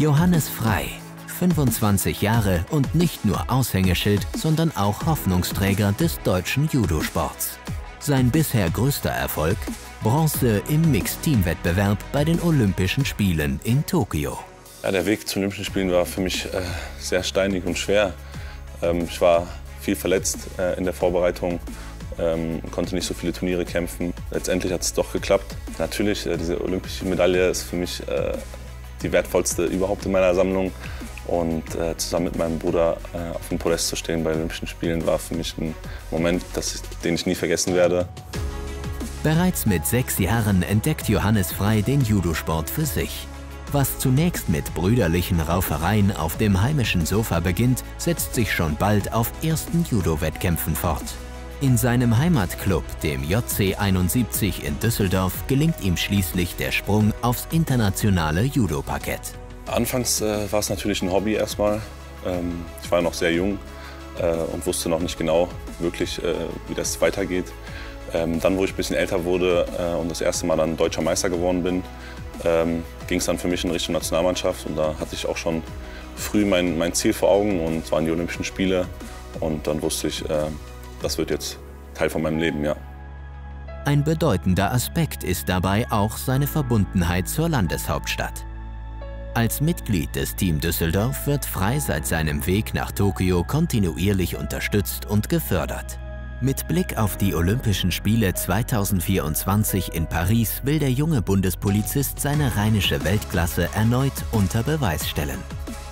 Johannes Frey, 25 Jahre und nicht nur Aushängeschild, sondern auch Hoffnungsträger des deutschen Judosports. Sein bisher größter Erfolg? Bronze im Mixed-Team-Wettbewerb bei den Olympischen Spielen in Tokio. Ja, der Weg zu den Olympischen Spielen war für mich sehr steinig und schwer. Ich war viel verletzt in der Vorbereitung, konnte nicht so viele Turniere kämpfen. Letztendlich hat es doch geklappt. Natürlich, diese olympische Medaille ist für mich die wertvollste überhaupt in meiner Sammlung. Und zusammen mit meinem Bruder auf dem Podest zu stehen bei den Olympischen Spielen war für mich ein Moment, den ich nie vergessen werde. Bereits mit 6 Jahren entdeckt Johannes Frey den Judosport für sich. Was zunächst mit brüderlichen Raufereien auf dem heimischen Sofa beginnt, setzt sich schon bald auf ersten Judo-Wettkämpfen fort. In seinem Heimatclub, dem JC 71 in Düsseldorf, gelingt ihm schließlich der Sprung aufs internationale Judo-Parkett. Anfangs war es natürlich ein Hobby erstmal. Ich war noch sehr jung und wusste noch nicht genau wirklich, wie das weitergeht. Dann, wo ich ein bisschen älter wurde und das erste Mal dann deutscher Meister geworden bin, ging es dann für mich in Richtung Nationalmannschaft. Und da hatte ich auch schon früh mein Ziel vor Augen, und es waren die Olympischen Spiele. Und dann wusste ich, das wird jetzt Teil von meinem Leben, ja. Ein bedeutender Aspekt ist dabei auch seine Verbundenheit zur Landeshauptstadt. Als Mitglied des Team Düsseldorf wird Frey seit seinem Weg nach Tokio kontinuierlich unterstützt und gefördert. Mit Blick auf die Olympischen Spiele 2024 in Paris will der junge Bundespolizist seine rheinische Weltklasse erneut unter Beweis stellen.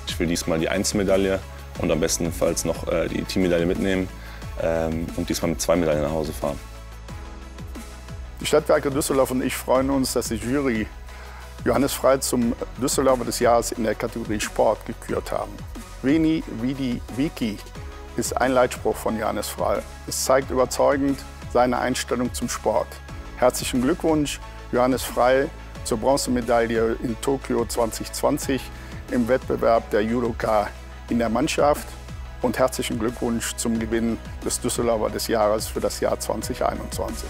Ich will diesmal die Einzelmedaille und am bestenfalls noch die Teammedaille mitnehmen und diesmal mit 2 Medaillen nach Hause fahren. Die Stadtwerke Düsseldorf und ich freuen uns, dass die Jury Johannes Frey zum Düsseldorfer des Jahres in der Kategorie Sport gekürt haben. Veni, Vidi, Vici ist ein Leitspruch von Johannes Frey. Es zeigt überzeugend seine Einstellung zum Sport. Herzlichen Glückwunsch, Johannes Frey, zur Bronzemedaille in Tokio 2020 im Wettbewerb der Judoka in der Mannschaft, und herzlichen Glückwunsch zum Gewinn des Düsseldorfer des Jahres für das Jahr 2021.